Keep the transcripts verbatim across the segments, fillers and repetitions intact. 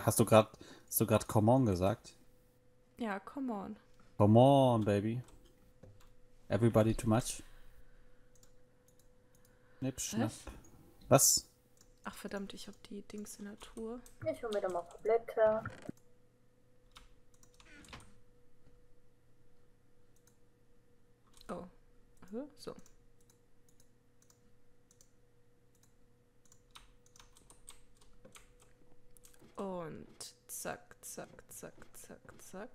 Hast du gerade hast du gerade come on gesagt? Ja, come on. Come on, baby. Everybody too much. Schnipp, schnapp. Was? Ach verdammt, ich hab die Dings in der Truhe. Ich hol mir doch mal Blätter. Oh. So. Und zack, zack, zack, zack, zack.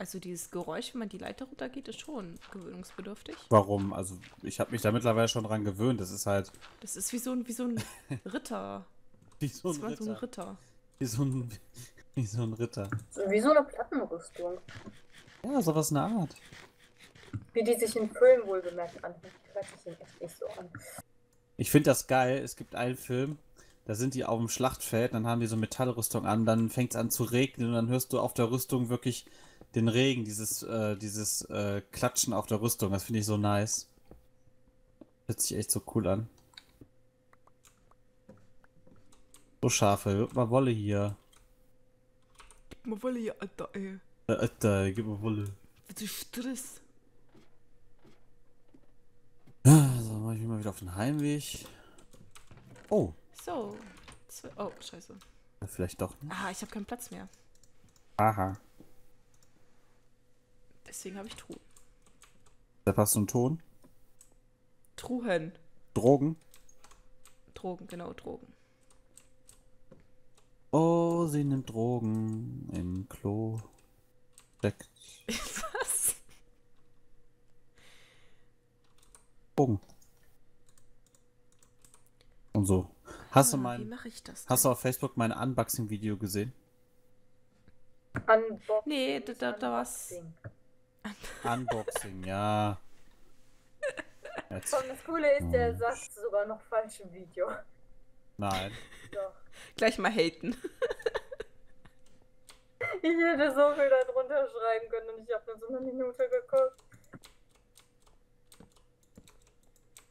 Also dieses Geräusch, wenn man die Leiter runter geht, ist schon gewöhnungsbedürftig. Warum? Also ich habe mich da mittlerweile schon dran gewöhnt. Das ist halt... Das ist wie so ein, wie so ein Ritter. Wie so ein, das war Ritter. so ein Ritter. Wie so ein, wie so ein Ritter. Wie so eine Plattenrüstung. Ja, sowas in der Art. Wie die sich in Filmen wohl bemerkt anhört. Ich weiß ich ihn echt nicht so an. Ich finde das geil. Es gibt einen Film... Da sind die auf dem Schlachtfeld, dann haben die so Metallrüstung an, dann fängt es an zu regnen und dann hörst du auf der Rüstung wirklich den Regen, dieses, äh, dieses äh, Klatschen auf der Rüstung. Das finde ich so nice. Hört sich echt so cool an. So Schafe, gib mal Wolle hier. Gib mal Wolle hier, Alter, ey. Äh, Alter, gib mal Wolle. Bitte Stress. So, mach ich mich mal wieder auf den Heimweg. Oh. So. Oh, scheiße. Vielleicht doch nicht. Ah, ich habe keinen Platz mehr. Aha. Deswegen habe ich Truhen. Da passt so ein Ton. Truhen. Drogen. Drogen, genau, Drogen. Oh, sie nimmt Drogen im Klo. Steckt. Was? Drogen. Und so. Hast, ah, du mein, wie mach ich das denn? Hast du auf Facebook mein Unboxing-Video gesehen? Unboxing. Nee, da, da war's. Unboxing, ja. Jetzt. Und das Coole ist, der oh. sagt sogar noch falsch im Video. Nein. Doch. Gleich mal haten. Ich hätte so viel da drunter schreiben können und ich habe nur so eine Minute geguckt.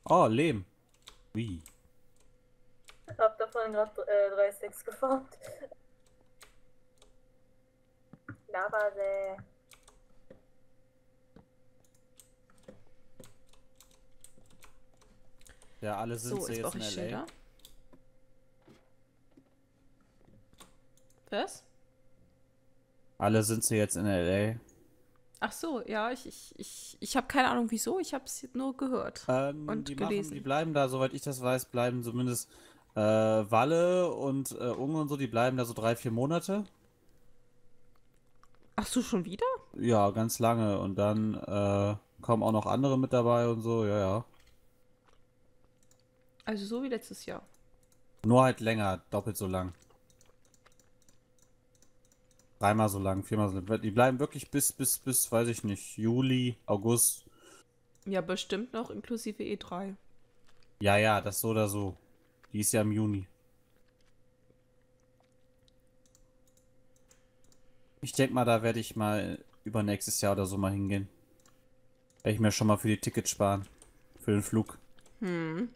Oh, Lehm. Wie? Ich hab davon gerade äh, drei Komma sechs geformt. Labase. Ja, alle sind so, sie jetzt in L A. Schilder. Was? Alle sind sie jetzt in L A. Ach so, ja, ich, ich, ich, ich habe keine Ahnung wieso, ich habe es nur gehört ähm, und die gelesen. Machen, die bleiben da, soweit ich das weiß, bleiben zumindest... Äh, Walle und äh, Unge und so, die bleiben da so drei, vier Monate. Ach so, schon wieder? Ja, ganz lange. Und dann äh, kommen auch noch andere mit dabei und so, ja, ja. Also so wie letztes Jahr. Nur halt länger, doppelt so lang. Dreimal so lang, viermal so lang. Die bleiben wirklich bis, bis, bis, weiß ich nicht, Juli, August. Ja, bestimmt noch, inklusive E drei. Ja, ja, das so oder so. Die ist ja im Juni. Ich denke mal, da werde ich mal über nächstes Jahr oder so mal hingehen. Werde ich mir schon mal für die Tickets sparen. Für den Flug. Hm.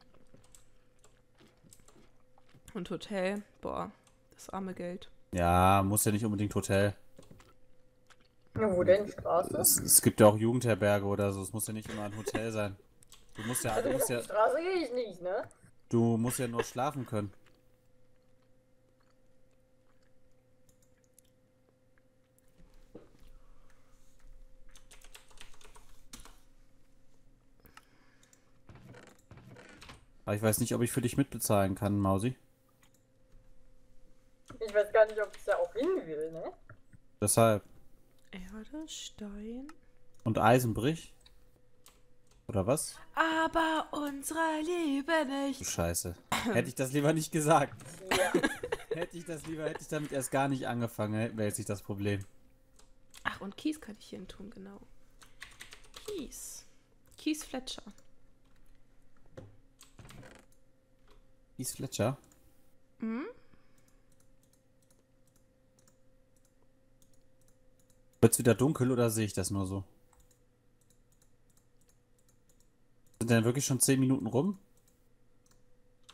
Und Hotel? Boah, das arme Geld. Ja, muss ja nicht unbedingt Hotel. Ja, wo denn? Straße? Es, es gibt ja auch Jugendherberge oder so. Es muss ja nicht immer ein Hotel sein. Du musst ja... Also du musst ja... Auf die Straße gehe ich nicht, ne? Du musst ja nur schlafen können. Aber ich weiß nicht, ob ich für dich mitbezahlen kann, Mausi. Ich weiß gar nicht, ob ich da auch hin will, ne? Deshalb. Erde, Stein. Und Eisenbrich. Oder was? Aber unsere Liebe nicht. Du Scheiße. Hätte ich das lieber nicht gesagt. Ja. hätte ich das lieber, hätte ich damit erst gar nicht angefangen, wäre jetzt nicht das Problem. Ach, und Kies kann ich hier tun, genau. Kies. Kies Fletcher. Kies Fletcher? Hm? Wird's wieder dunkel oder sehe ich das nur so? Sind denn wirklich schon zehn Minuten rum?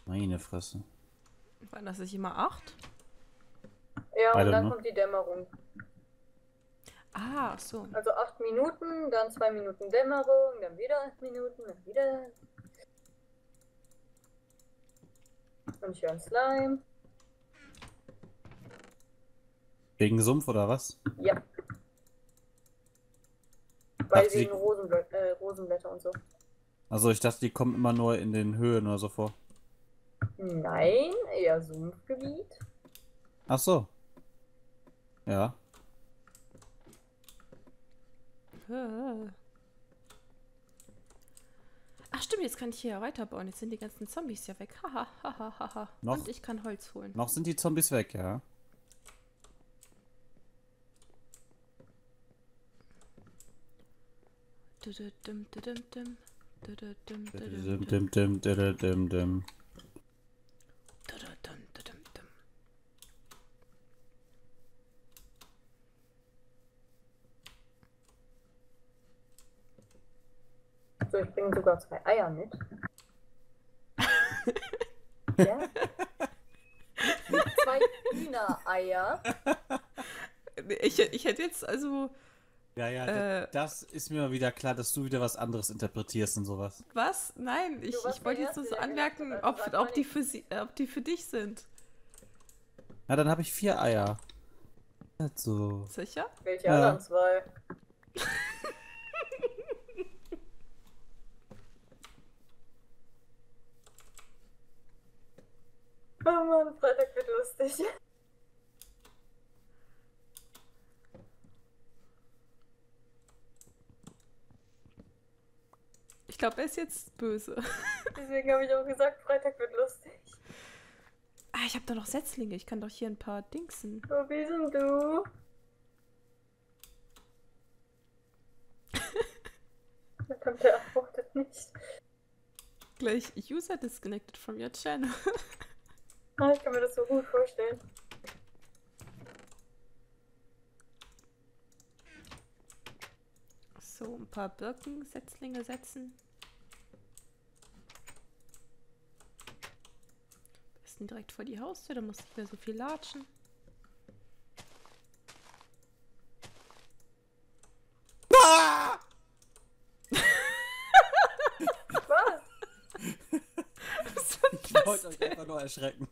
Meine Fresse. Waren das nicht immer acht? Ja, und dann know. kommt die Dämmerung. Ah, ach so. Also acht Minuten, dann zwei Minuten Dämmerung, dann wieder acht Minuten, dann wieder. Und ich höre einen Slime. Wegen Sumpf oder was? Ja. Weil wegen Rosenblä äh, Rosenblätter und so. Also ich dachte, die kommen immer nur in den Höhen oder so vor. Nein, eher Sumpfgebiet. Ach so. Ja. Ach stimmt, jetzt kann ich hier weiterbauen. Jetzt sind die ganzen Zombies ja weg. Haha, haha, haha. Und ich kann Holz holen. Noch sind die Zombies weg, ja. So, ich bringe sogar zwei Eier mit. Ja? Zwei Hühnereier. Ich, ich hätte jetzt also... Ja, ja, äh, das, das ist mir mal wieder klar, dass du wieder was anderes interpretierst und sowas. Was? Nein, ich, ich wollte jetzt nur so anmerken, ob, ob, die für sie, ob die für dich sind. Na, dann habe ich vier Eier. Also. Sicher? Welche anderen zwei? Oh Mann, Freitag wird lustig. Ich glaube, er ist jetzt böse. Deswegen habe ich auch gesagt, Freitag wird lustig. Ah, ich habe doch noch Setzlinge. Ich kann doch hier ein paar Dingsen. Wo bist du? Da kommt der antwortet nicht. Gleich User disconnected from your channel. Ah, ich kann mir das so gut vorstellen. So, ein paar Birkensetzlinge setzen. Am besten direkt vor die Haustür, da muss nicht mehr so viel latschen. Ah! Was? Ich wollte euch einfach nur erschrecken.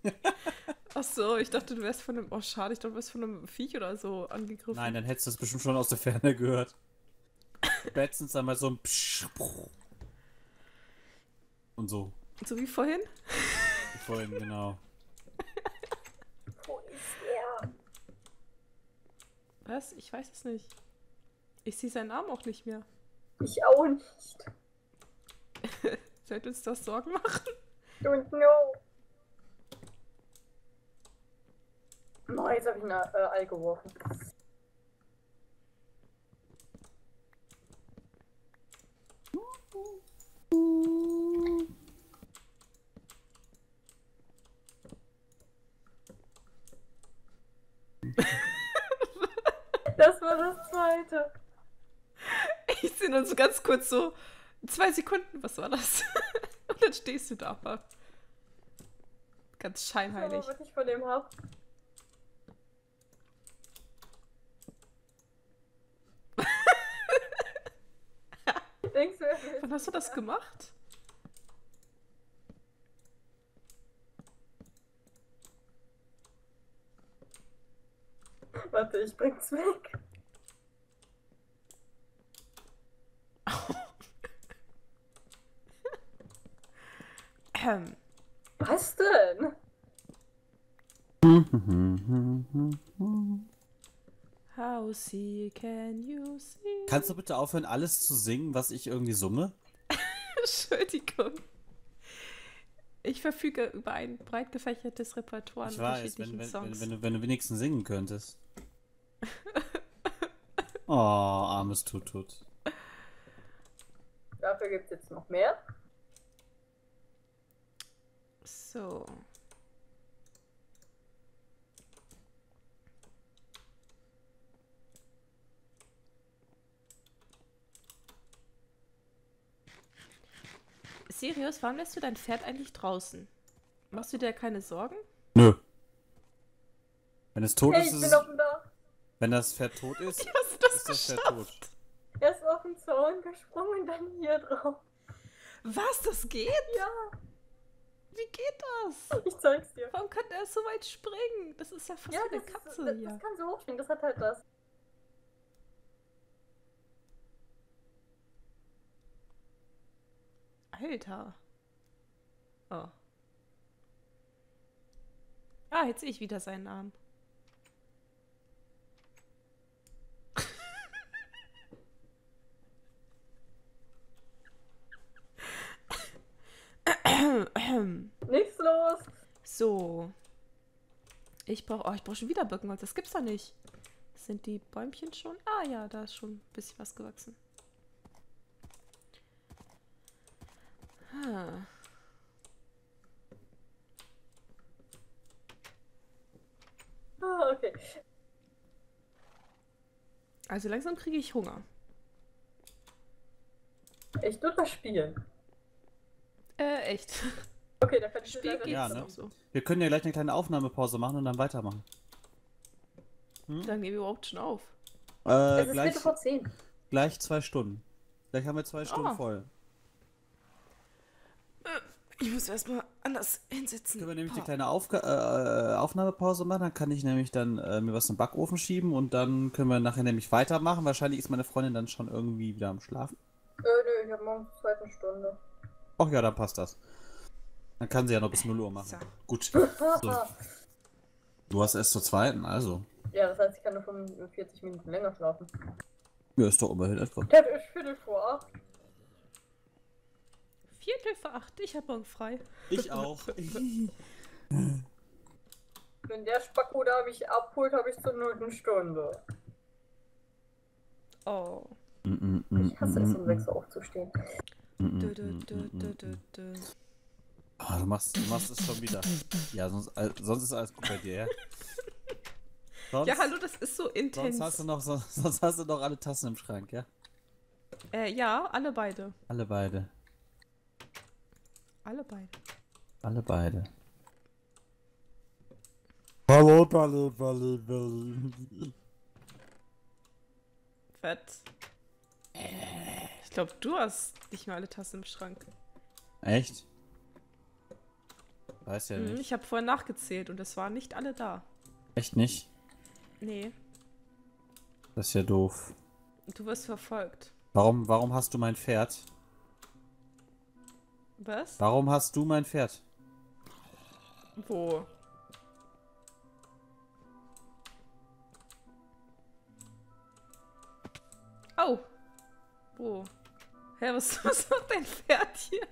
Ach so, ich dachte, du wärst von einem... Oh, schade, ich dachte, du wärst von einem Viech oder so angegriffen. Nein, dann hättest du das bestimmt schon aus der Ferne gehört. Letztens einmal so ein Psch, und so. So wie vorhin? Wie vorhin, genau. Wo ist er? Was? Ich weiß es nicht. Ich sehe seinen Arm auch nicht mehr. Ich auch nicht. Sollte uns das Sorgen machen? Don't know. Oh, jetzt habe ich eine äh, Ei geworfen. Das war das zweite. Ich sehe nur so ganz kurz so zwei Sekunden, was war das? Und dann stehst du da aber. Ganz scheinheilig. Ich glaube, was ich von dem hab. Denkst du, wann hast du das gemacht? Warte, ich bring's weg. ähm. Was denn? How see can you see? Kannst du bitte aufhören, alles zu singen, was ich irgendwie summe? Entschuldigung. Ich verfüge über ein breit gefächertes Repertoire an unterschiedlichen wenn, Songs. Wenn, wenn, wenn, wenn du wenigstens singen könntest. Oh, armes Tutut. Dafür gibt es jetzt noch mehr. So. Sirius, warum lässt du dein Pferd eigentlich draußen? Machst du dir keine Sorgen? Nö. Wenn es tot hey, ist, ist es... Da. Wenn das Pferd tot ist, ist das, das Pferd tot. Er ist auf den Zaun gesprungen und dann hier drauf. Was? Das geht? Ja. Wie geht das? Ich zeig's dir. Warum kann der so weit springen? Das ist ja fast ja, wie eine Katze ist, das, hier. Das kann so hochspringen, das hat halt das. Alter. Oh. Ah, jetzt sehe ich wieder seinen Arm. Nichts los! So. Ich brauche... Oh, ich brauche schon wieder Birkenholz. Das gibt's doch nicht. Sind die Bäumchen schon... Ah ja, da ist schon ein bisschen was gewachsen. Ah. Ah, okay. Also langsam kriege ich Hunger. Echt oder spielen? Äh, echt. Okay, dann kann ich Spiel geht's ja, ne? So. Wir können ja gleich eine kleine Aufnahmepause machen und dann weitermachen. Hm? Dann gehen wir überhaupt schon auf. Äh, es ist gleich, bitte vor zehn. Gleich zwei Stunden. Gleich haben wir zwei Stunden oh. voll. Ich muss erstmal anders hinsetzen. Können wir nämlich Boah. eine kleine Aufga äh, Aufnahmepause machen, dann kann ich nämlich dann äh, mir was in den Backofen schieben und dann können wir nachher nämlich weitermachen. Wahrscheinlich ist meine Freundin dann schon irgendwie wieder am Schlafen. Äh, nö, ich habe morgen die zweite Stunde. Ach ja, dann passt das. Dann kann sie ja noch bis null Uhr machen. So. Gut. So. Du hast erst zur zweiten, also. Ja, das heißt, ich kann nur fünfundvierzig Minuten länger schlafen. Ja, ist doch immerhin etwas. Das ist Viertel vor acht. Viertel vor acht, ich hab morgen frei. Ich auch. Wenn der Spacko da mich abholt, habe ich zur nullten Stunde. Oh. Mm -mm, ich hasse mm, es, um sechs Uhr aufzustehen. Mm, du, du, du, du, du, du. Oh, du, machst, du machst es schon wieder. Ja, sonst, sonst ist alles gut bei dir, ja? Sonst, ja, hallo, das ist so intens. Sonst hast, du noch, sonst, sonst hast du noch alle Tassen im Schrank, ja? Äh, ja, alle beide. Alle beide. Alle beide. Alle beide. Hallo, hallo, hallo, hallo. Fett. Ich glaube, du hast nicht mehr alle Tassen im Schrank. Echt? Weiß ja nicht. Ich habe vorhin nachgezählt und es waren nicht alle da. Echt nicht? Nee. Das ist ja doof. Du wirst verfolgt. Warum, warum hast du mein Pferd? Was? Warum hast du mein Pferd? Wo? Oh! Wo? Hä, was, was macht dein Pferd hier?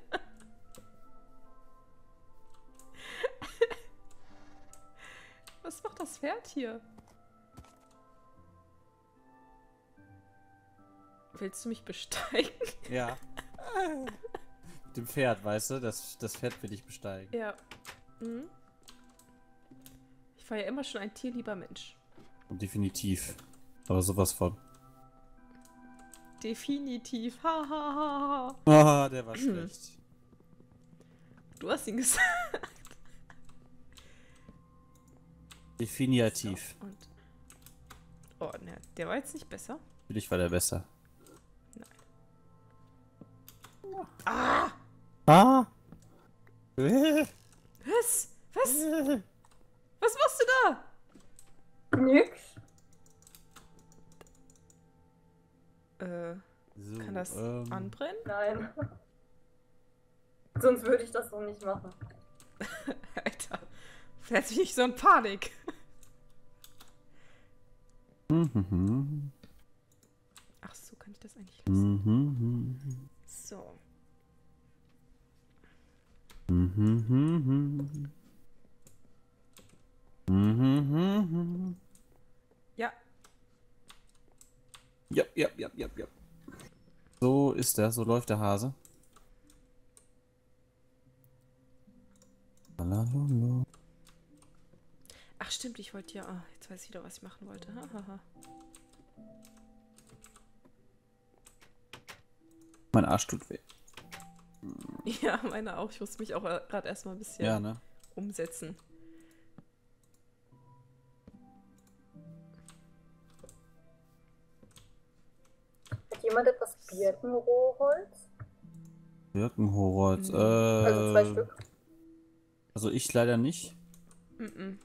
Was macht das Pferd hier? Willst du mich besteigen? Ja. Dem Pferd, weißt du? Das, das Pferd will ich besteigen. Ja. Mhm. Ich war ja immer schon ein tierlieber Mensch. Und definitiv. Aber sowas von. Definitiv. Ha, ha, ha, ha. Ah, der war schlecht. Du hast ihn gesagt. Definitiv. So, und oh, ne, der war jetzt nicht besser. Für dich war der besser. Nein. Ah! Ah! Was? Was? Was machst du da? Nix. Äh, so, kann das ähm... anbrennen? Nein. Sonst würde ich das doch nicht machen. Alter, vielleicht bin ich so in Panik. Ach so, kann ich das eigentlich lassen? So. Ja. Ja, ja, ja, ja, ja. So ist der, so läuft der Hase. Ach stimmt, ich wollte ja... Oh, jetzt weiß ich wieder, was ich machen wollte. Ha, ha, ha. Mein Arsch tut weh. Ja, meine auch. Ich muss mich auch gerade erstmal ein bisschen ja, ne? umsetzen. jemand etwas Birkenrohholz? Birkenrohholz, mhm. äh... Also zwei Stück. Also ich leider nicht. Mhm.